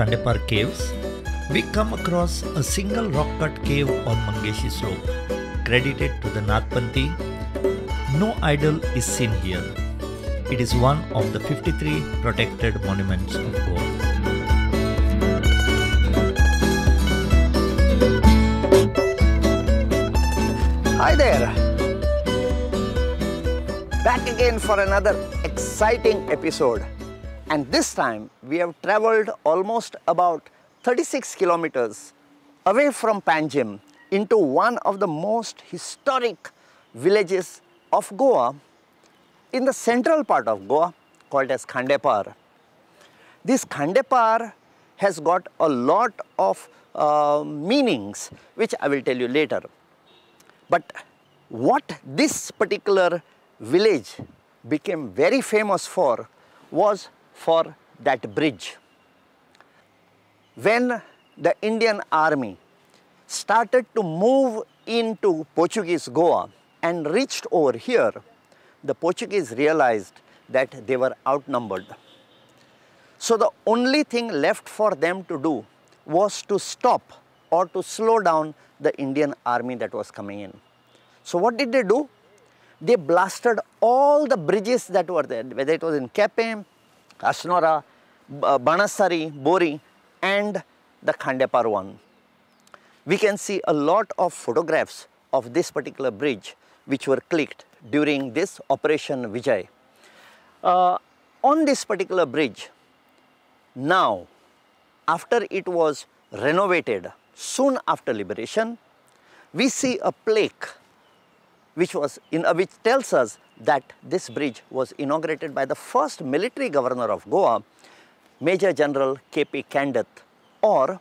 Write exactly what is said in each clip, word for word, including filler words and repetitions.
Kandapar caves, we come across a single rock cut cave on Mangeshi slope, credited to the Nathpanthi. No idol is seen here. It is one of the fifty-three protected monuments of Goa. Hi there! Back again for another exciting episode, and this time we have travelled almost about thirty-six kilometers away from Panjim into one of the most historic villages of Goa in the central part of Goa, called as Kandapar. This Kandapar has got a lot of uh, meanings which I will tell you later. But what this particular village became very famous for was for that bridge. When the Indian army started to move into Portuguese Goa and reached over here, the Portuguese realized that they were outnumbered. So the only thing left for them to do was to stop or to slow down the Indian army that was coming in. So what did they do? They blasted all the bridges that were there, whether it was in Kepe, Asnora, Banasari, Bori, and the Kandapar one. We can see a lot of photographs of this particular bridge which were clicked during this Operation Vijay. Uh, on this particular bridge, now, after it was renovated, soon after liberation, we see a plaque which was in uh, which tells us that this bridge was inaugurated by the first military governor of Goa, Major General K P Kandath, or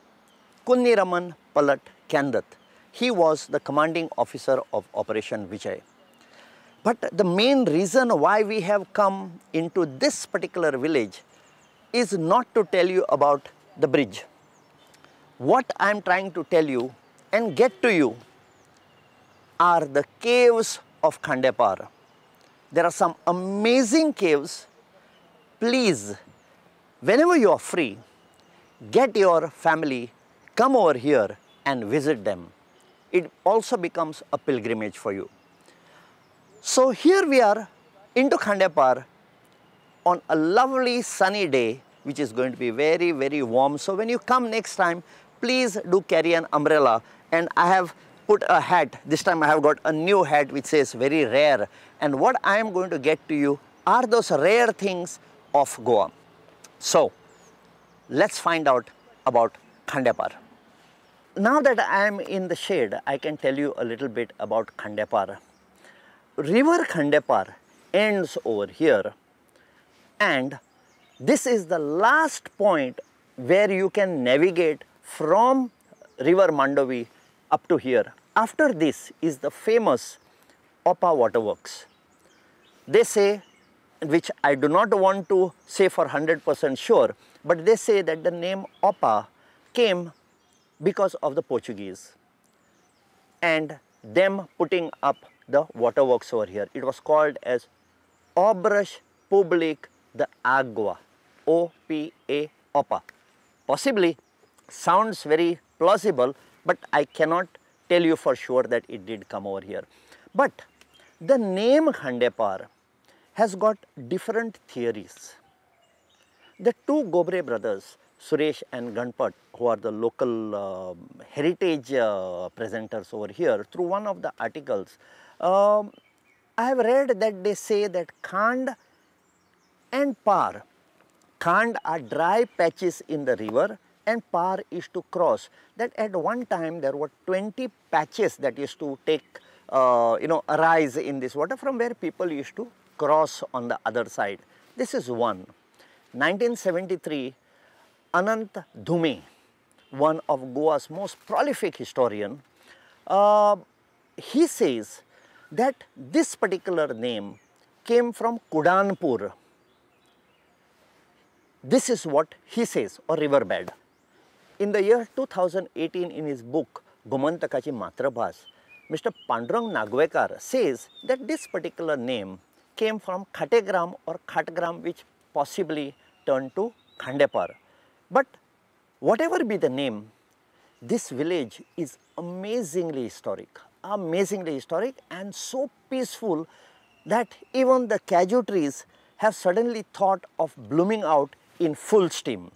Kunniraman Palat Kandath. He was the commanding officer of Operation Vijay. But the main reason why we have come into this particular village is not to tell you about the bridge. What I am trying to tell you and get to you are the caves of Kandapar. There are some amazing caves. Please, whenever you are free, get your family, come over here and visit them. It also becomes a pilgrimage for you. So here we are into Kandapar on a lovely sunny day, which is going to be very, very warm. So when you come next time, please do carry an umbrella. And I have put a hat. This time I have got a new hat which says very rare. And what I am going to get to you are those rare things of Goa. So let's find out about Kandapar. Now that I am in the shade, I can tell you a little bit about Kandapar. River Kandapar ends over here, and this is the last point where you can navigate from river Mandovi up to here. After this is the famous Oppa waterworks. They say, which I do not want to say for one hundred percent sure, but they say that the name Oppa came because of the Portuguese and them putting up the waterworks over here. It was called as Obras Públicas de Água, O P A, Oppa. Possibly sounds very plausible, but I cannot tell you for sure that it did come over here. But the name Kandapar has got different theories. The two Gobre brothers, Suresh and Ganpat, who are the local uh, heritage uh, presenters over here, through one of the articles, um, I have read that they say that Khand and Par. Khand are dry patches in the river, and Par is to cross. That at one time there were twenty patches that used to take, uh, you know, arise in this water, from where people used to cross on the other side. This is one. nineteen seventy-three, Anant Dhume, one of Goa's most prolific historian, uh, he says that this particular name came from Kudanpur. This is what he says, or riverbed. In the year two thousand eighteen, in his book, Gomantakachi Matrabhas, Mister Pandurang Nagwekar says that this particular name came from Khategram or Khatgram, which possibly turned to Kandapar. But Whatever be the name, this village is amazingly historic, amazingly historic and so peaceful that even the cashew trees have suddenly thought of blooming out in full steam.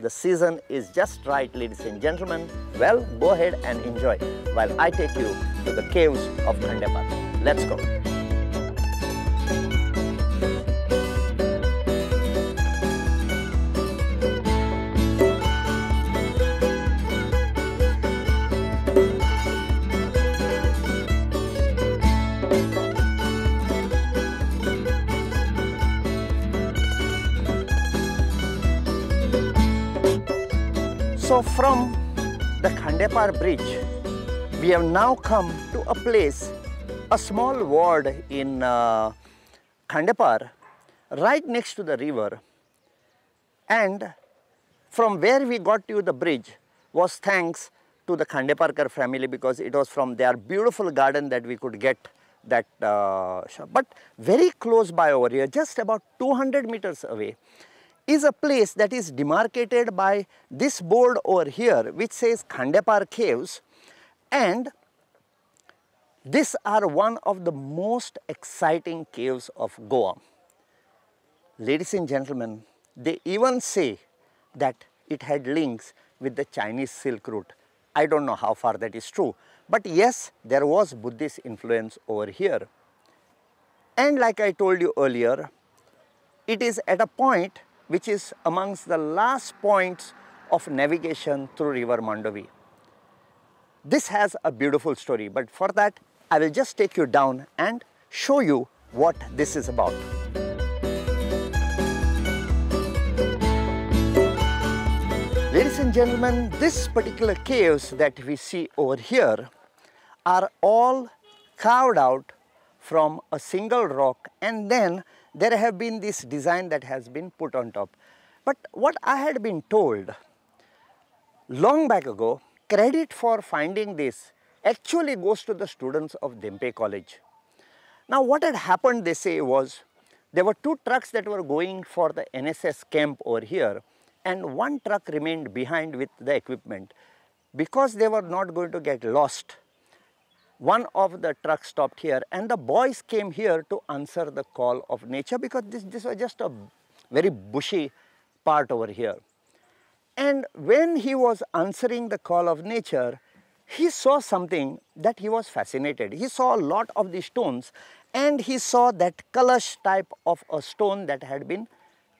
The season is just right, ladies and gentlemen. Well, go ahead and enjoy while I take you to the caves of Khandapara. Let's go. So from the Khandapara Bridge, we have now come to a place, a small ward in uh, Khandapara, right next to the river. And from where we got to the bridge was thanks to the Khandaparkar family, because it was from their beautiful garden that we could get that uh, shop. But very close by over here, just about two hundred meters away, is a place that is demarcated by this board over here which says Khandapara Caves, and these are one of the most exciting caves of Goa. Ladies and gentlemen, they even say that it had links with the Chinese Silk Route. I don't know how far that is true, but yes, there was Buddhist influence over here. And like I told you earlier, it is at a point which is amongst the last points of navigation through River Mandovi. This has a beautiful story, but for that, I will just take you down and show you what this is about. Ladies and gentlemen, this particular caves that we see over here are all carved out from a single rock, and then there have been this design that has been put on top. But what I had been told long back ago, credit for finding this actually goes to the students of Dempe College. Now what had happened, they say, was there were two trucks that were going for the N S S camp over here, and one truck remained behind with the equipment. Because they were not going to get lost, one of the trucks stopped here, and the boys came here to answer the call of nature, because this, this was just a very bushy part over here. And when he was answering the call of nature, he saw something that he was fascinated. He saw a lot of these stones, and he saw that kalash type of a stone that had been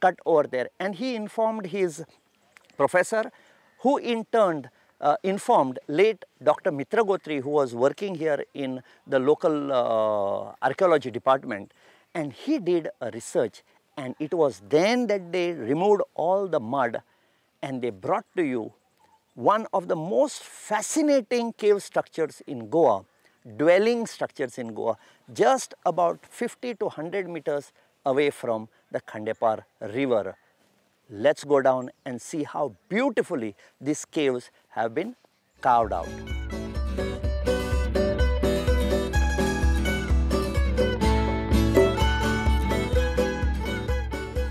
cut over there. And he informed his professor, who in turn Uh, informed late Doctor Mitra Gotri, who was working here in the local uh, archaeology department, and he did a research, and it was then that they removed all the mud and they brought to you one of the most fascinating cave structures in Goa, dwelling structures in Goa, just about fifty to one hundred meters away from the Khandapara River. Let's go down and see how beautifully these caves have been carved out.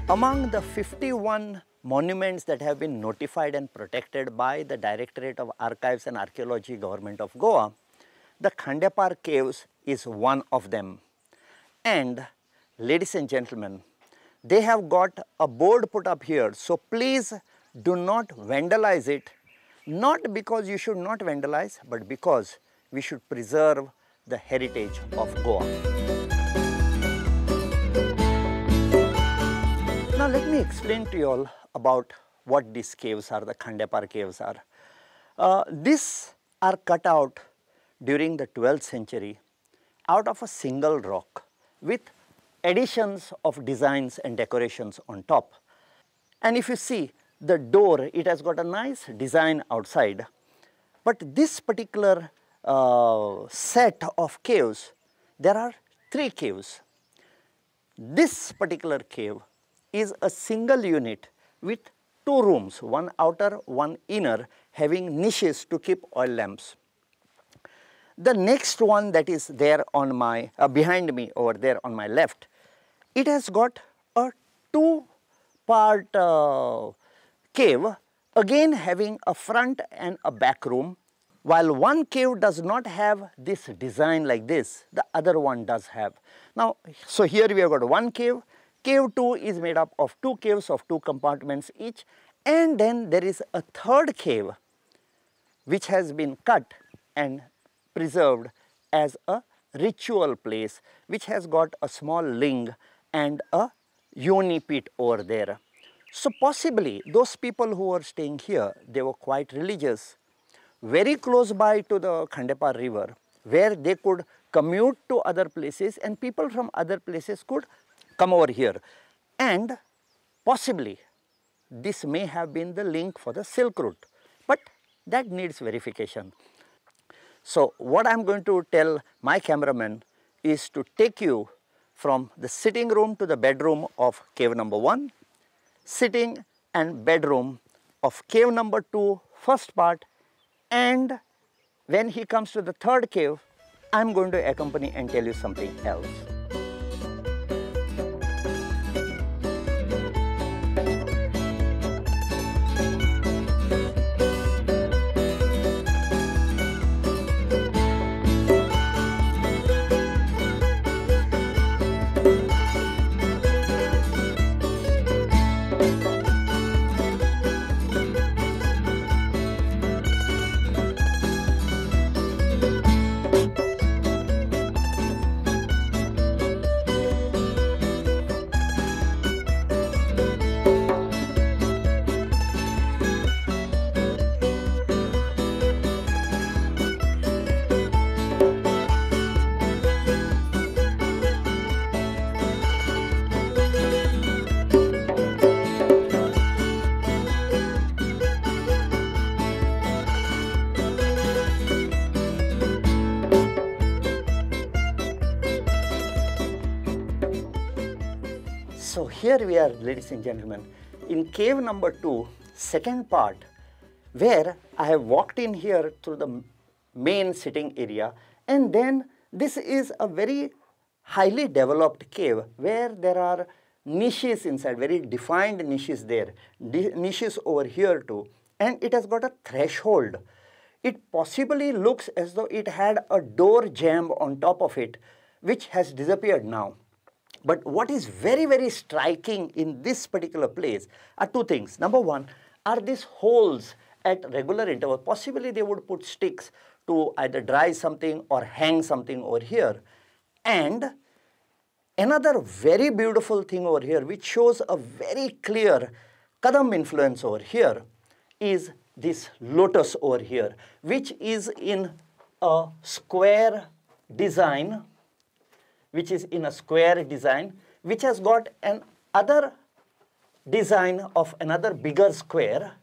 Among the fifty-one monuments that have been notified and protected by the Directorate of Archives and Archaeology, Government of Goa, the Khandapara Caves is one of them. And ladies and gentlemen, they have got a board put up here, so please do not vandalize it. Not because you should not vandalize, but because we should preserve the heritage of Goa. Now let me explain to you all about what these caves are, the Khandapara caves are. Uh, these are cut out during the twelfth century out of a single rock with additions of designs and decorations on top. And if you see the door, it has got a nice design outside. But this particular uh, set of caves, there are three caves. This particular cave is a single unit with two rooms, one outer, one inner, having niches to keep oil lamps. The next one that is there on my, uh, behind me over there on my left, it has got a two-part uh, cave again having a front and a back room. While one cave does not have this design like this, the other one does have. Now, so here we have got one cave. Cave two is made up of two caves of two compartments each, and then there is a third cave which has been cut and preserved as a ritual place, which has got a small ling and a yoni pit over there. So possibly those people who were staying here, they were quite religious, very close by to the Khandapar river, where they could commute to other places and people from other places could come over here. And possibly this may have been the link for the Silk Route, but that needs verification. So what I'm going to tell my cameraman is to take you from the sitting room to the bedroom of cave number one, sitting and bedroom of cave number two, first part, and when he comes to the third cave, I'm going to accompany and tell you something else. So here we are, ladies and gentlemen, in cave number two, second part, where I have walked in here through the main sitting area, and then this is a very highly developed cave where there are niches inside, very defined niches there, niches over here too, and it has got a threshold. It possibly looks as though it had a door jamb on top of it, which has disappeared now. But what is very, very striking in this particular place are two things. Number one, are these holes at regular intervals. Possibly they would put sticks to either dry something or hang something over here. And another very beautiful thing over here, which shows a very clear Kadam influence over here, is this lotus over here, which is in a square design. which is in a square design, which has got an other design of another bigger square.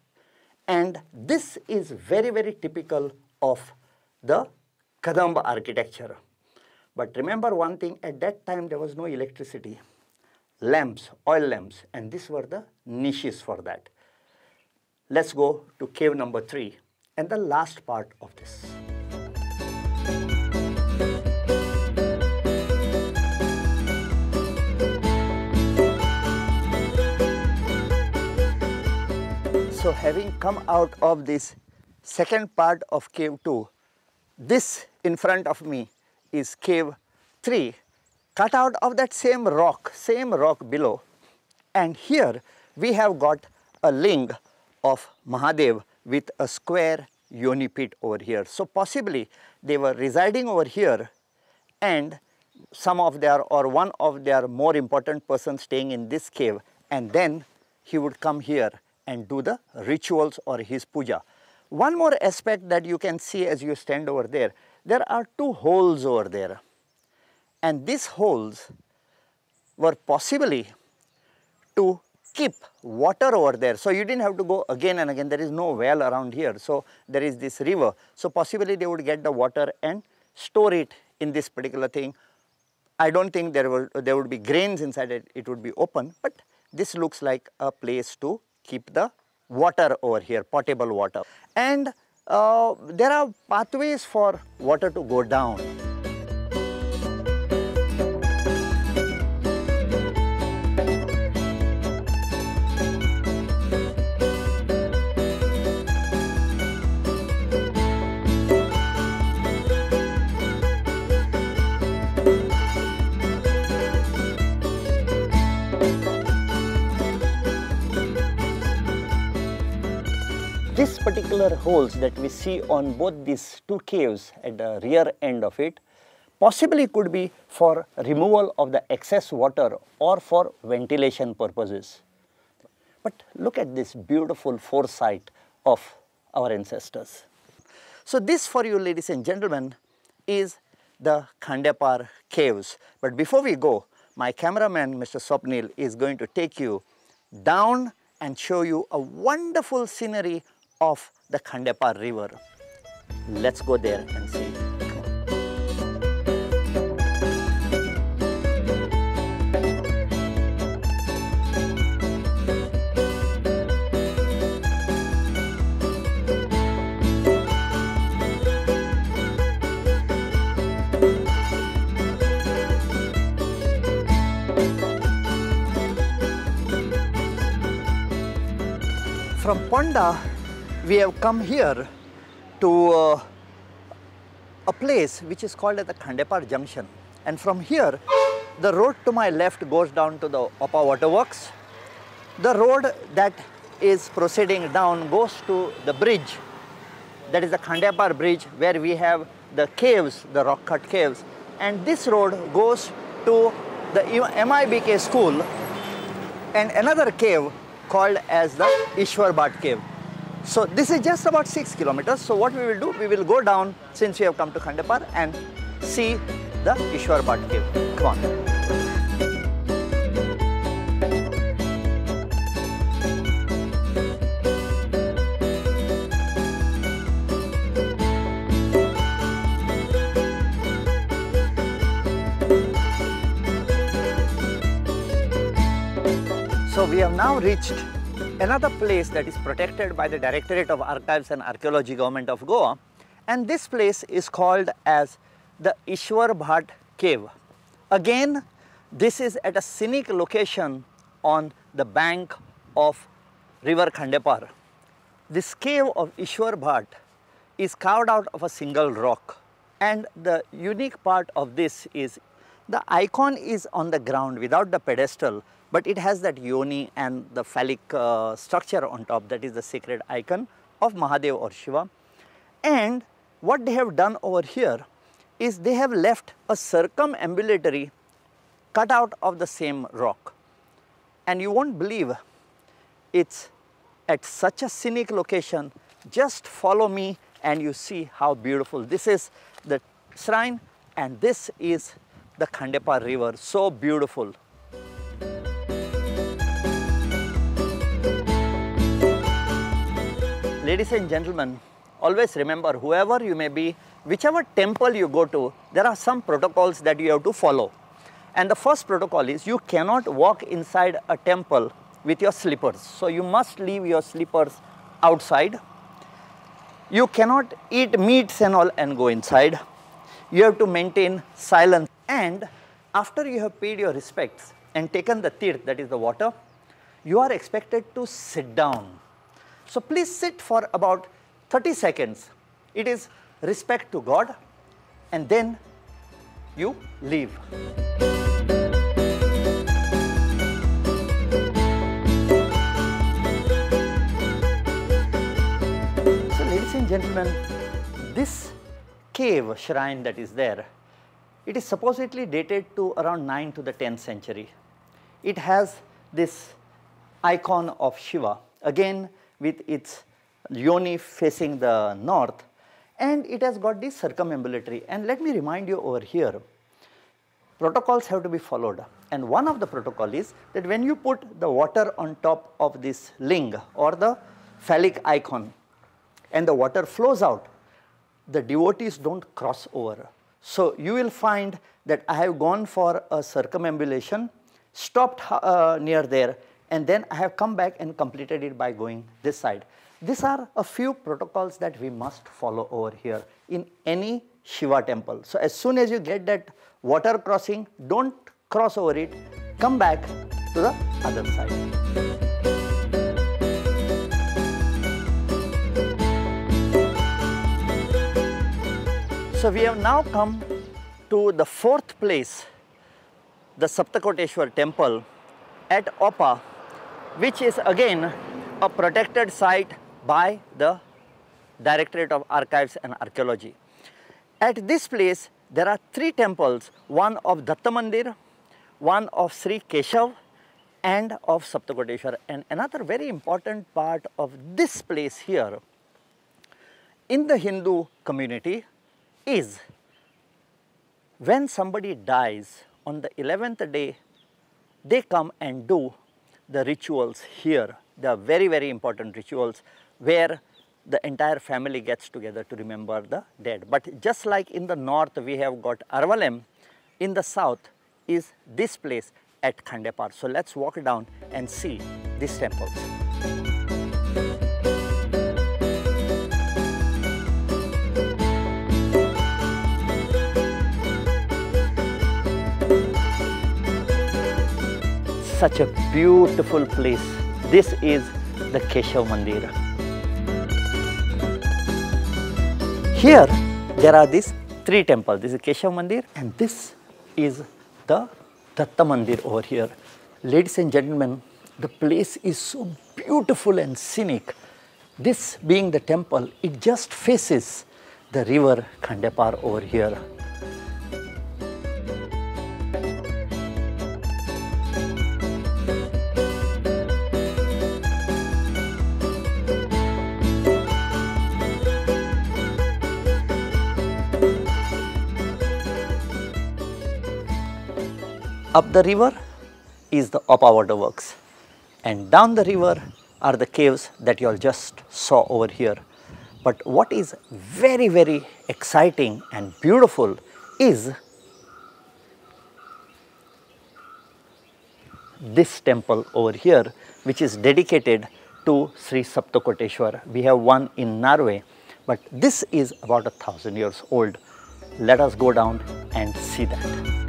And this is very, very typical of the Kadamba architecture. But remember one thing, at that time there was no electricity. Lamps, oil lamps, and these were the niches for that. Let's go to cave number three and the last part of this. So having come out of this second part of cave two, this in front of me is cave three, cut out of that same rock, same rock below. And here we have got a ling of Mahadev with a square yoni pit over here. So possibly they were residing over here, and some of their or one of their more important persons staying in this cave, and then he would come here and do the rituals or his puja. One more aspect that you can see as you stand over there, there are two holes over there. And these holes were possibly to keep water over there. So you didn't have to go again and again. There is no well around here. So there is this river. So possibly they would get the water and store it in this particular thing. I don't think there will, there would be grains inside it. It would be open. But this looks like a place to keep the water over here, potable water. And uh, there are pathways for water to go down. This particular holes that we see on both these two caves at the rear end of it possibly could be for removal of the excess water or for ventilation purposes. But look at this beautiful foresight of our ancestors. So this for you, ladies and gentlemen, is the Khandapar caves. But before we go, my cameraman Mister Swapnil is going to take you down and show you a wonderful scenery of the Khandapar river. Let's go there and see. From Ponda, we have come here to uh, a place which is called as the Khandapar Junction. And from here, the road to my left goes down to the Oppa Waterworks. The road that is proceeding down goes to the bridge. That is the Khandapar Bridge, where we have the caves, the rock cut caves. And this road goes to the M I B K school and another cave called as the Ishwarbad cave. So this is just about six kilometers. So what we will do, we will go down since we have come to Khandapar and see the Ishwarbad cave. Come on. So we have now reached another place that is protected by the Directorate of Archives and Archaeology, Government of Goa, and this place is called as the Ishwarbad cave. Again, this is at a scenic location on the bank of river Khandapar. This cave of Ishwarbad is carved out of a single rock, and the unique part of this is the icon is on the ground without the pedestal, but it has that yoni and the phallic uh, structure on top. That is the sacred icon of Mahadev or Shiva. And what they have done over here is they have left a circumambulatory cut out of the same rock. And you won't believe it's at such a scenic location. Just follow me and you see how beautiful. This is the shrine and this is the Khandapar river, so beautiful. Ladies and gentlemen, always remember, whoever you may be, whichever temple you go to, there are some protocols that you have to follow. And the first protocol is you cannot walk inside a temple with your slippers. So you must leave your slippers outside. You cannot eat meats and all and go inside. You have to maintain silence. And after you have paid your respects and taken the tirth, that is the water, you are expected to sit down. So please sit for about thirty seconds. It is respect to God, and then you leave. So ladies and gentlemen, this cave shrine that is there, it is supposedly dated to around ninth to the tenth century. It has this icon of Shiva. Again, with its yoni facing the north, and it has got this circumambulatory. And let me remind you over here, protocols have to be followed. And one of the protocol is that when you put the water on top of this ling or the phallic icon and the water flows out, the devotees don't cross over. So you will find that I have gone for a circumambulation, stopped uh, near there, and then I have come back and completed it by going this side. These are a few protocols that we must follow over here in any Shiva temple. So as soon as you get that water crossing, don't cross over it, come back to the other side. So we have now come to the fourth place, the Saptakoteshwar temple at Oppa, which is again a protected site by the Directorate of Archives and Archaeology. At this place, there are three temples, one of Datta Mandir, one of Sri Keshav, and of Saptakoteshwar. And another very important part of this place here in the Hindu community is when somebody dies on the eleventh day, they come and do the rituals here. They are very, very important rituals where the entire family gets together to remember the dead. But just like in the north we have got Arvalem, in the south is this place at Khandapar. So let's walk down and see these temples. Such a beautiful place. This is the Keshav Mandir. Here there are these three temples. This is Keshav Mandir and this is the Datta Mandir over here. Ladies and gentlemen, the place is so beautiful and scenic. This being the temple, it just faces the river Khandapar over here. Up the river is the Oppa Waterworks and down the river are the caves that you all just saw over here. But what is very, very exciting and beautiful is this temple over here, which is dedicated to Sri Saptakoteshwar. We have one in Norway, but this is about a thousand years old. Let us go down and see that.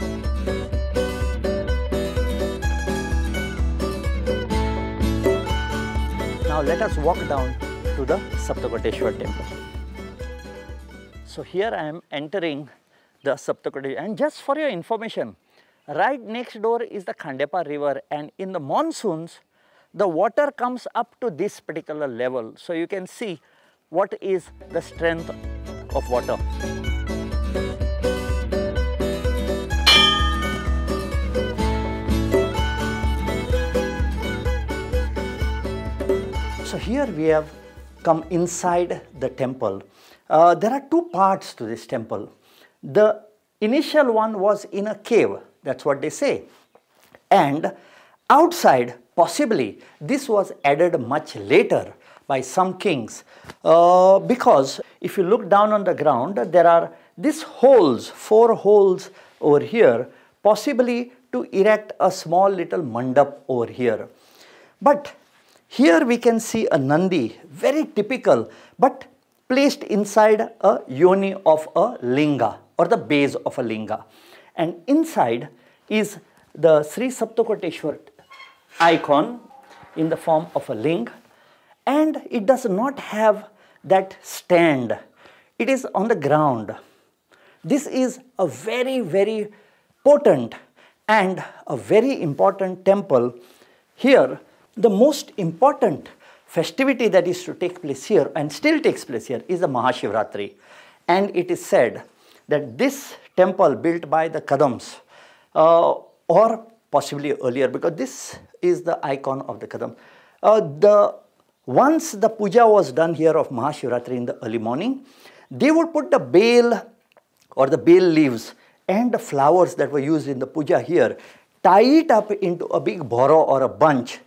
Now let us walk down to the Saptakoteshwar temple. So here I am entering the Saptakoteshwar, and just for your information, right next door is the Khandapar river, and in the monsoons the water comes up to this particular level. So you can see what is the strength of water. So here we have come inside the temple. Uh, there are two parts to this temple. The initial one was in a cave, that's what they say. And outside, possibly, this was added much later by some kings. Uh, because if you look down on the ground, there are these holes, four holes over here, possibly to erect a small little mandap over here. But here we can see a Nandi, very typical, but placed inside a yoni of a linga or the base of a linga. And inside is the Sri Saptakoteshwar icon in the form of a ling, and it does not have that stand. It is on the ground. This is a very, very potent and a very important temple here. The most important festivity that is to take place here and still takes place here is the Mahashivratri. And it is said that this temple built by the Kadams uh, or possibly earlier, because this is the icon of the Kadams. Uh, the, once the puja was done here of Mahashivratri in the early morning, they would put the bale or the bale leaves and the flowers that were used in the puja here, tie it up into a big bhoro or a bunch,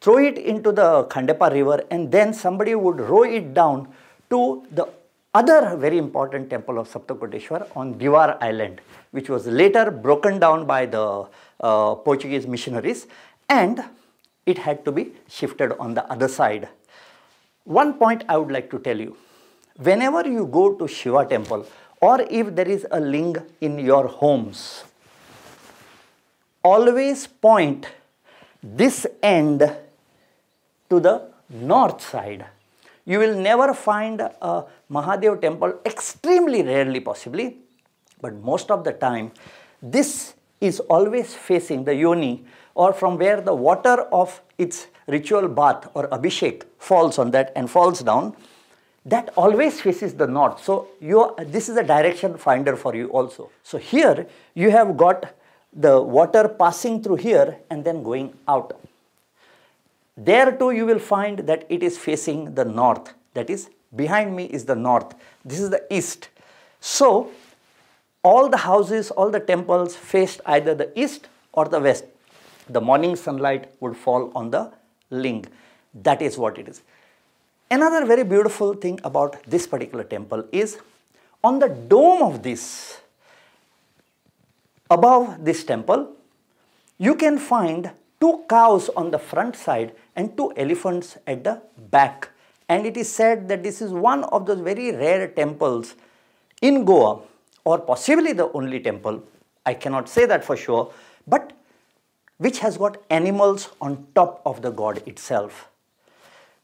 throw it into the Khandapar river, and then somebody would row it down to the other very important temple of Saptakoteshwar on Diwar Island, which was later broken down by the uh, Portuguese missionaries, and it had to be shifted on the other side. One point I would like to tell you, whenever you go to Shiva temple or if there is a ling in your homes, always point this end to the north side. You will never find a Mahadev temple, extremely rarely possibly, but most of the time this is always facing the yoni, or from where the water of its ritual bath or abhishek falls on that and falls down, that always faces the north. So you, this is a direction finder for you also. So here you have got the water passing through here and then going out. There too you will find that it is facing the north. That is, behind me is the north. This is the east. So all the houses, all the temples faced either the east or the west. The morning sunlight would fall on the ling. That is what it is. Another very beautiful thing about this particular temple is on the dome of this, above this temple, you can find two cows on the front side and two elephants at the back. And it is said that this is one of those very rare temples in Goa, or possibly the only temple, I cannot say that for sure, but which has got animals on top of the god itself.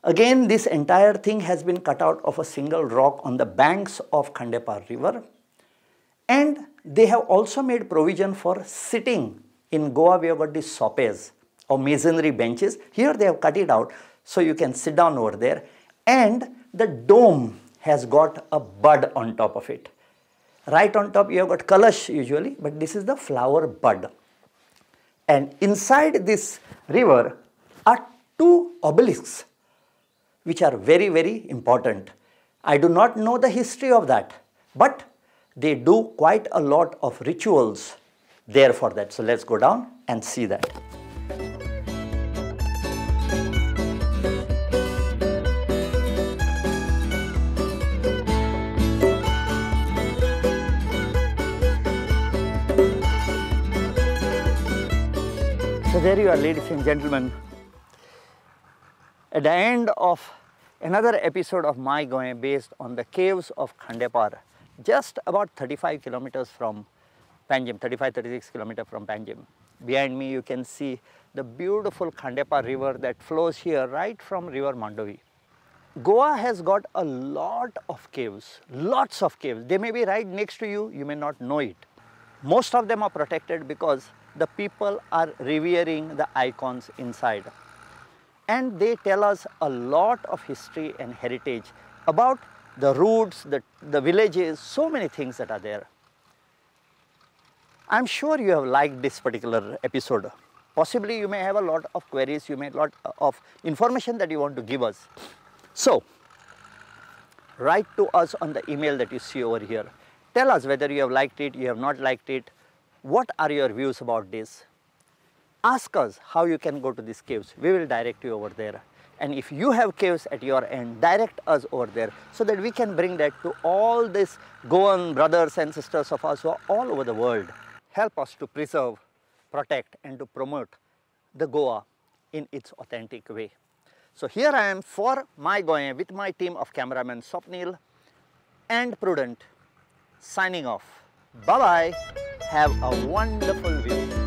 Again, this entire thing has been cut out of a single rock on the banks of Khandepar river, and they have also made provision for sitting. In Goa we have got these sopes or masonry benches. Here they have cut it out so you can sit down over there, and the dome has got a bud on top of it. Right on top you have got kalash usually, but this is the flower bud. And inside this river are two obelisks which are very, very important. I do not know the history of that, but they do quite a lot of rituals there for that. So let's go down and see that. So there you are, ladies and gentlemen. At the end of another episode of My Goa, based on the caves of Khandepar, just about thirty-five kilometers from Panjim, thirty-five, thirty-six kilometers from Panjim. Behind me you can see the beautiful Khandepar river that flows here right from river Mandovi. Goa has got a lot of caves, lots of caves. They may be right next to you, you may not know it. Most of them are protected because the people are revering the icons inside. And they tell us a lot of history and heritage about the roots, the, the villages, so many things that are there. I'm sure you have liked this particular episode. Possibly you may have a lot of queries, you may have a lot of information that you want to give us. So, write to us on the email that you see over here. Tell us whether you have liked it, you have not liked it. What are your views about this? Ask us how you can go to these caves. We will direct you over there. And if you have caves at your end, direct us over there so that we can bring that to all these Goan brothers and sisters of us who are all over the world. Help us to preserve, protect, and to promote the Goa in its authentic way. So here I am for My Goa with my team of cameramen Swapnil and Prudent, signing off. Bye-bye. Have a wonderful week.